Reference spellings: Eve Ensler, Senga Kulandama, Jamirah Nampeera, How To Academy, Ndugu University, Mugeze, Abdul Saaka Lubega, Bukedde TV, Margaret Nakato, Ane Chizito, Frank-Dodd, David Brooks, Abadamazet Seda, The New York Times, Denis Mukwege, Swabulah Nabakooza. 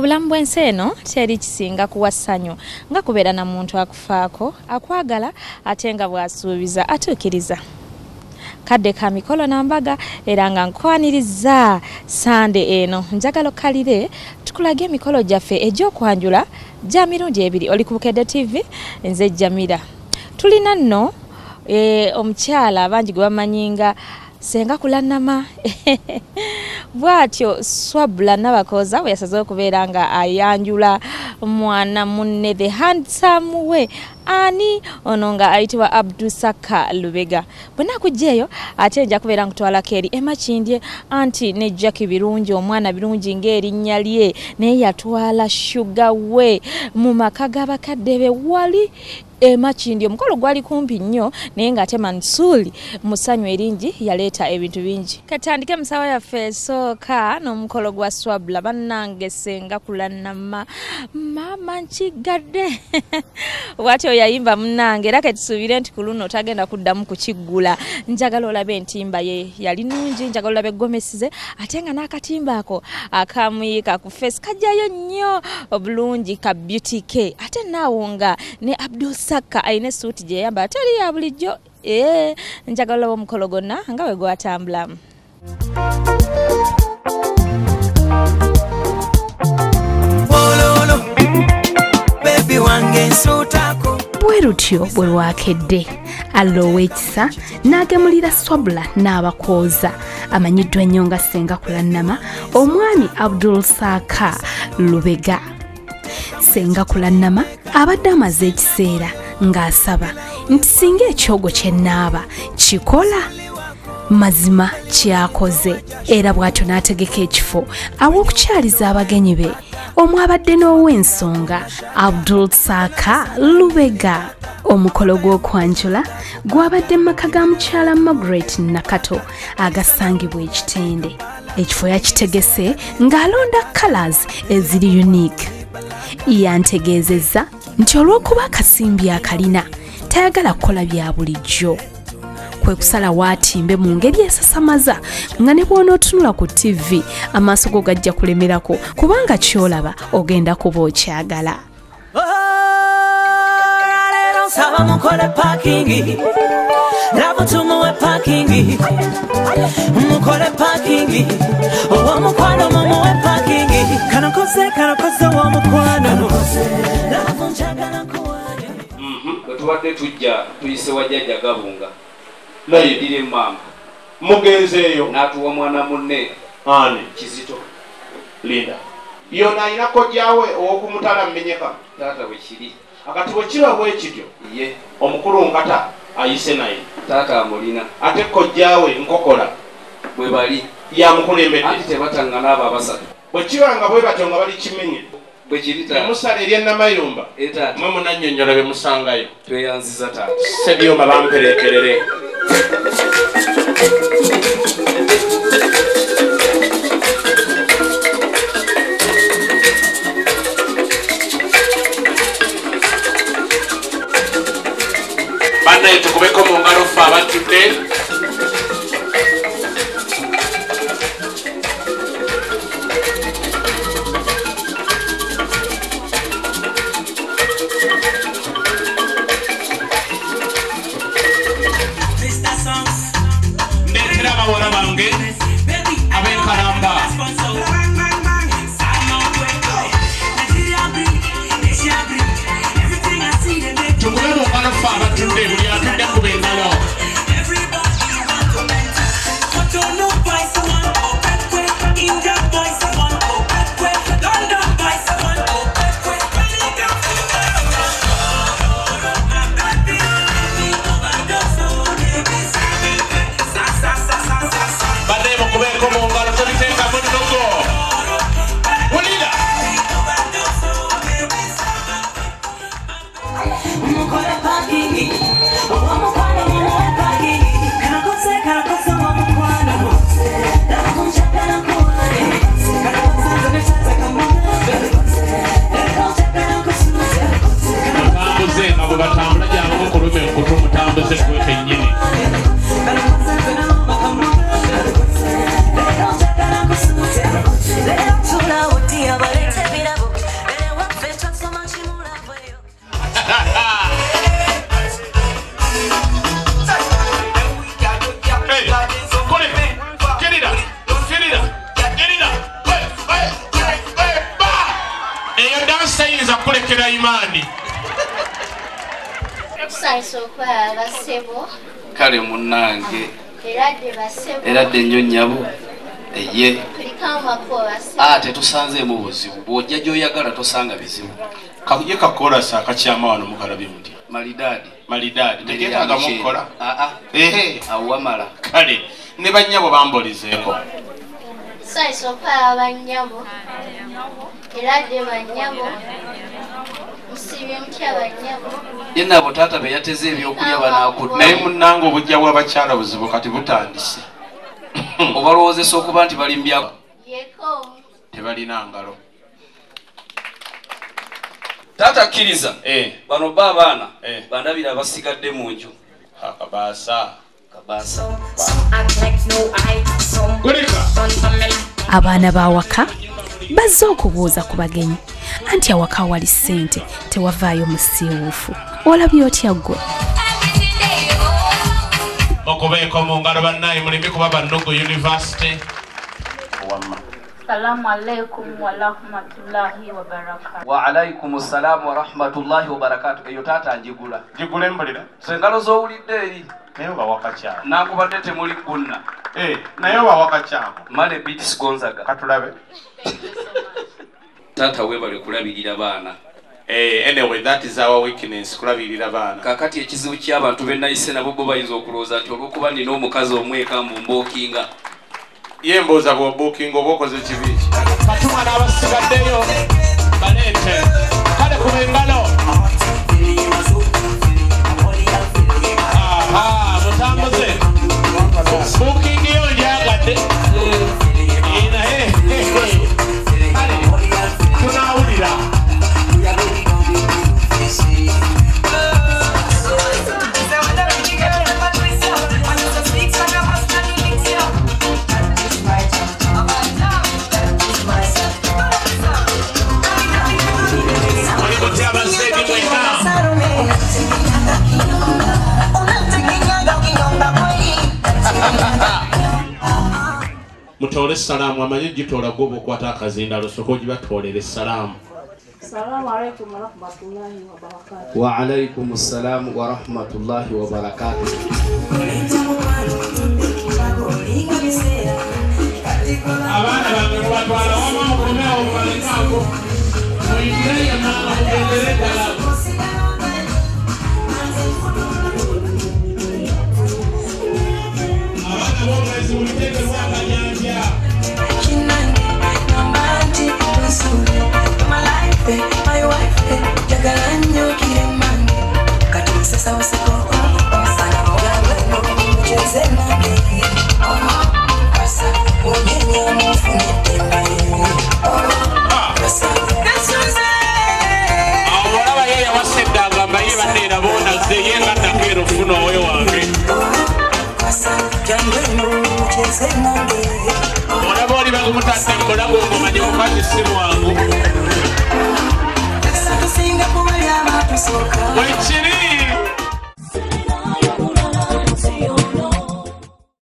Mubulamu bw'enseno teri kisinga kuwasanyo nga kubeera na muntu akufaako akwagala atenga bwasuubiza atukiriza. Kadde ka mikolo nambaga era nga nkwaniriza Sunday eno njagalo kalire tukulage mikolo jaffe egy'okwanjula gya mirundi ebiri oli ku Bukedde TV nze Jamira. Tulina nno omukyala abangi gwe bamanyinga Senga Kulandama bwatyo Swabulah Nabakooza we yasazeewo okubeera nga ayanjula mwana munne the handsome we Ani ono nga ayitibwa Abdul Saaka Lubega. Bonna kujeyo ate nja kubeera nkutwala keri emakindye anti ne Jackie birungi omwana birungi ng'erinnya lye naye yatwala sugar we mu maka g'abakadde be wali emakindye omukolo gwali kumpi nnyo naye ng'ate Mansuli musanyu eringi yaleeta ebintu bingi. Katandike musawo yaffe sooka n'omukolo gwa Swabulah bannange Senga Kulandama mama nkigadde watyo yayimba munange era ketusubire nti kuluno tagenda kuddamu kukiggula. Njagala olabe entimba ye yali nnungi, njagala olabe gomesize atenga n'akatimba ako akamuyiika ku face kajjayo nnyo obulungi ka beauty ke. Ate naawonga ne Abdul Saaka ayine suuti gye yamba atali ya bulijjo. Njagala olabe omukolo gonna nga bwe gwatambulamu. Bwerutyo bwe lwakedde alowekisa n'agemulira Swabulah Nabakooza amanyiddwa ennyo nga Senga Kulandama omwami Abdul Saaka Lubega. Senga Kulandama Abadamazet Seda ng'asaba nti singa ekyogo kye nnaaba kikola mazima kyakoze era bw'atyo n'ategeka ekifo aw'okukyaliza abagenyi be omwabadde n'ow'ensonga Abdul Saaka Lubega. Omukolo gw'okwanjula gwabadde mu maka ga mukyala Margaret Nakato agasangibwa Ekitende. Ekifo yakitegese ng'alonda colors eziri unique. Yantegeezezza nti olw'okuba akasimbi akalina tayagala kukola bya bulijjo, kwe kusala waatimbe mu ngeri esasamaza nga ne bw'onootunula ku TV amaaso go gajja kulemerako kubanga ky'olaba ogenda kuba okyagala. Tubadde tujja tuyise wajjajja Gabunga naye mama Mugeze yo natuwa mwana munne Ane Chizito Linda yona inako jawe okumutala mmenyeka tata wechiri akati wechira wechidyo ye omukuru ngata ayise naye tata amulina ate kojawe nkokola bwe bali ya mukulembedde ati tebatangana aba basatu wechira nga bwe batonga bali kimenye bwechirita musale lya namayomba eta mwe munannyonnyola be musangayo tweyanziza tata sebiyo mabamperekerere. Bana itukubeko mungaro faba today. sokola basebo kale munange eradde basebo eradde nnyo nyabo eye likama ko basebo ate tusanze mu buzibu bwojja joyagala tosanga bizibu kakuje kakola saka kyama wano mukalabi muti malidadi tegeta nga mukola awamala kale ne bannyabo bambolizeeko sai sokola bannyabo eradde bannyabo Yena butata beyateze ebyokulya banaakudde naye munnange obujja bw'abakyala buzibu kati butandise obalowoozesa okuba nti balimbya tebalina ngalo tata kkiriza bano ba abaana bandabira basigadde mu nju kabaasa abaana bawaka bazze okubuuza ku bagenyi anti awaka wali ssente tewavaayo musiiwuufu olabye otya ggwe okubeeko mu ngalo bannaye mulimi kuba ba Ndugu University assalamu alaikum wa rahmatullahi wa barakatuh wa alaikum assalam wa rahmatullahi wa barakatuh eyo taata njigula njigule mbalira sengalo zowulidde eri naye bawakakya nakubadde temuli kunna naye bawakakya male bits Gonzaga katulabe tata webale kulabirira baana anyway that is our weakness kulabirira baana kakati ekizibu ky'abantu bennayise nabo bo bayinza okulooza ati olw'okuba nina omukazi omweka mbu mbookinga ye mbooza bw'obookinga oba okoze kibi batumwana abasigaddeyo baleete kale ku bengalo butambuze bookingi yo njagadde Mutole salamu amanyi jitola gobo kwata akazinda losoko jibatolere salamu Assalamu alaykum wa rahmatullahi wa barakatuh Wa alaykum assalam wa rahmatullahi wa barakatuh I'm going to go to the hospital.